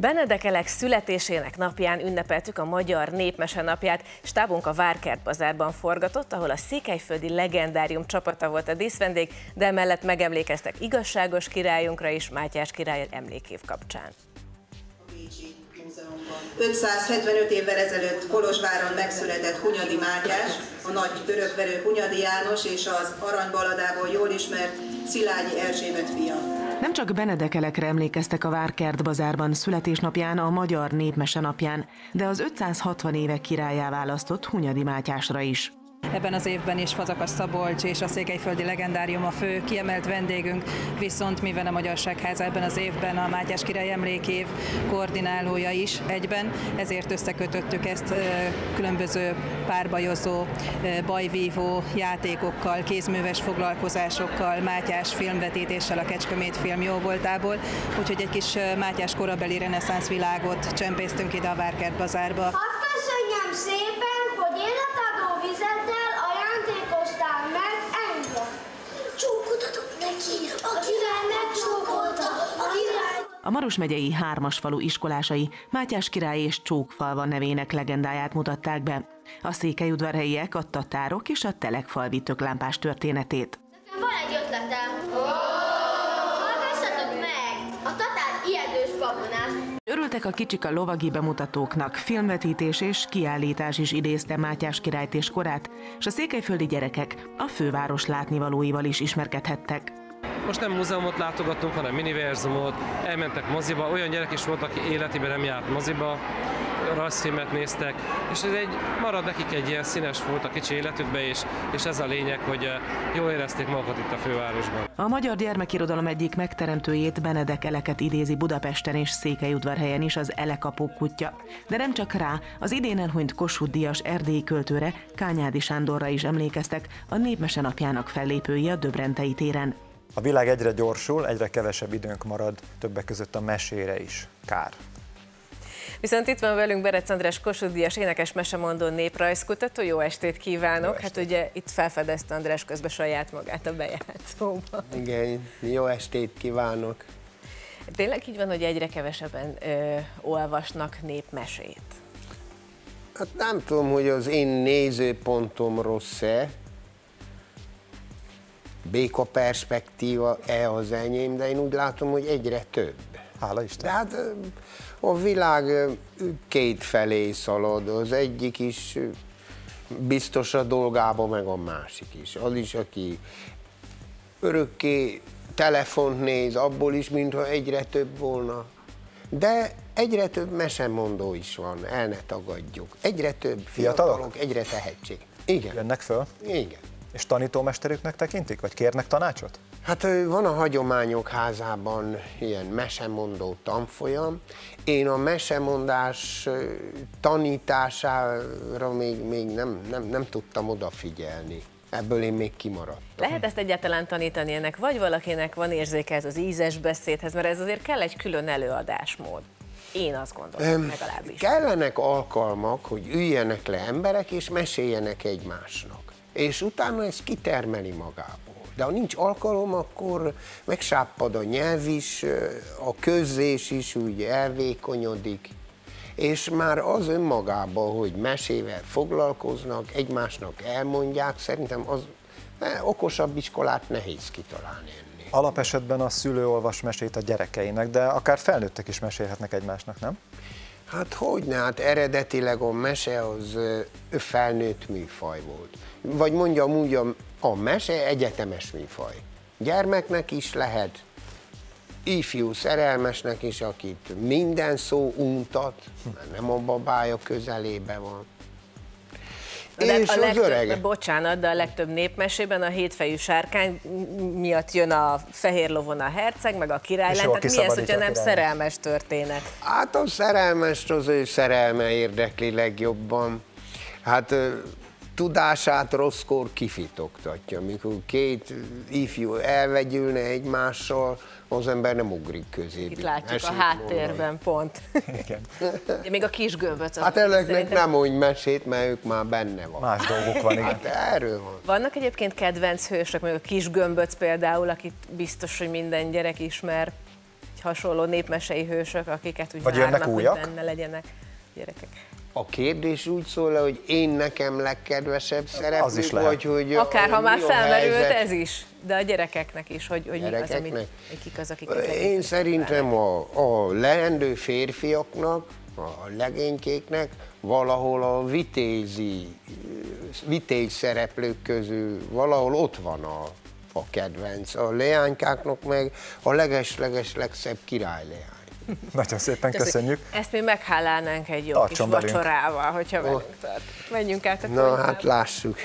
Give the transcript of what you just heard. Benedek Elek születésének napján ünnepeltük a Magyar Népmese Napját. Stábunk a Várkert bazárban forgatott, ahol a Székelyföldi Legendárium csapata volt a díszvendég, de mellett megemlékeztek igazságos királyunkra is Mátyás király emlékév kapcsán. 575 évvel ezelőtt Kolozsváron megszületett Hunyadi Mátyás, a nagy törökverő Hunyadi János és az Aranybaladából jól ismert Szilágyi Erzsébet fia. Nem csak Benedek Elekre emlékeztek a Várkert bazárban születésnapján, a Magyar Népmese Napján, de az 560 éve királyá választott Hunyadi Mátyásra is. Ebben az évben is Fazakas Szabolcs és a Székelyföldi Legendárium a fő kiemelt vendégünk, viszont mivel a Magyarságháza ebben az évben a Mátyás király emlékév koordinálója is egyben, ezért összekötöttük ezt különböző párbajozó, bajvívó játékokkal, kézműves foglalkozásokkal, Mátyás filmvetítéssel, a Kecskemét film jóvoltából, úgyhogy egy kis Mátyás korabeli reneszánsz világot csempésztünk ide a Várkert bazárba. Hadd köszönjem szépen, hogy életadó vizettel ajándékoztál meg engem. Csókoltatok neki, a királynak csókolta, a király. A Maros megyei Hármasfalu iskolásai Mátyás király és Csókfalva nevének legendáját mutatták be. A székelyudvarhelyiek a tatárok és a telekfalvi töklámpás történetét. Nekem van egy ötletem. Hallgassatok meg! A tatár ijedős babonás. Örültek a kicsik a lovagi bemutatóknak, filmvetítés és kiállítás is idézte Mátyás királyt és korát, és a székelyföldi gyerekek a főváros látnivalóival is ismerkedhettek. Most nem múzeumot látogatunk, hanem miniverzumot, elmentek moziba, olyan gyerek is volt, aki életében nem járt moziba, rajzfilmet néztek, és ez marad nekik egy ilyen színes volt a kicsi életükbe is, és ez a lényeg, hogy jól érezték magukat itt a fővárosban. A magyar gyermekirodalom egyik megteremtőjét, Benedek Eleket idézi Budapesten és Székelyudvarhelyen is az Elekapó kutya. De nem csak rá, az idén elhunyt Kossuth Díjas erdélyi költőre, Kányádi Sándorra is emlékeztek, a Népmese Napjának fellépői a Döbrentei téren. A világ egyre gyorsul, egyre kevesebb időnk marad, többek között a mesére is. Kár. Viszont itt van velünk Berecz András Kossuth Díjas énekes, mesemondó, néprajzkutató. Jó estét kívánok! Jó estét. Hát ugye itt felfedezte András közben saját magát a bejátszóban. Igen, jó estét kívánok! Tényleg így van, hogy egyre kevesebben olvasnak népmesét? Hát nem tudom, hogy az én nézőpontom rossz-e, béka perspektíva-e az enyém, de én úgy látom, hogy egyre több. Hála Isten. De hát a világ két felé szalad, az egyik is biztos a dolgába, meg a másik is. Az is, aki örökké telefont néz, abból is, mintha egyre több volna. De egyre több mesemondó is van, el ne tagadjuk. Egyre több fiatalok, egyre tehetség. Igen. Jönnek föl? Igen. És tanítómesterüknek tekintik, vagy kérnek tanácsot? Hát van a Hagyományok Házában ilyen mesemondó tanfolyam. Én a mesemondás tanítására még nem tudtam odafigyelni. Ebből én még kimaradtam. Lehet ezt egyáltalán tanítani ennek, vagy valakinek van érzéke ez az ízes beszédhez, mert ez azért kell egy külön előadásmód. Én azt gondolom, legalábbis. Kellenek alkalmak, hogy üljenek le emberek és meséljenek egymásnak. És utána ez kitermeli magából. De ha nincs alkalom, akkor megsáppad a nyelv is, a közlés is úgy elvékonyodik, és már az önmagában, hogy mesével foglalkoznak, egymásnak elmondják, szerintem az okosabb iskolát nehéz kitalálni ennél. Alapesetben a szülő olvas mesét a gyerekeinek, de akár felnőttek is mesélhetnek egymásnak, nem? Hát hogyne, hát eredetileg a mese az felnőtt műfaj volt. Vagy mondjam úgy, a mese egyetemes műfaj. Gyermeknek is lehet, ifjú szerelmesnek is, akit minden szó untat, mert nem a babája közelébe van. És az öreg. Bocsánat, de a legtöbb népmesében a hétfejű sárkány miatt jön a fehér lovon a herceg, meg a királylány. Tehát mi ez, hogyha nem szerelmes történet? Hát a szerelmest az ő szerelme érdekli legjobban. Hát tudását rosszkor kifitoktatja. Mikor két ifjú elvegyülne egymással, az ember nem ugrik közé. Itt látjuk mesét a háttérben volna. Pont. Igen. Még a kis gömböt. Hát előknek nem mondj mesét, mert ők már benne van. Más dolgok van, igen. Hát erről van. Vannak egyébként kedvenc hősök, meg a kis gömböt például, akit biztos, hogy minden gyerek ismer. hasonló népmesei hősök, akiket úgy várnak, hogy benne legyenek gyerekek. A kérdés úgy szól, hogy én nekem legkedvesebb szereplő, vagy hogy... Akár, ha már felmerült, ez is. De a gyerekeknek is, hogy mi az, amit, kik az, akiket... Én szerintem a leendő férfiaknak, a legénykéknek valahol a vitéz szereplők közül valahol ott van a kedvenc. A leánykáknak meg a leges-leges legszebb királyleány. Nagyon szépen köszönjük. Ezt mi meghálálnánk egy jó kis vacsorával, hogyha menjünk át a Na, hát lássuk.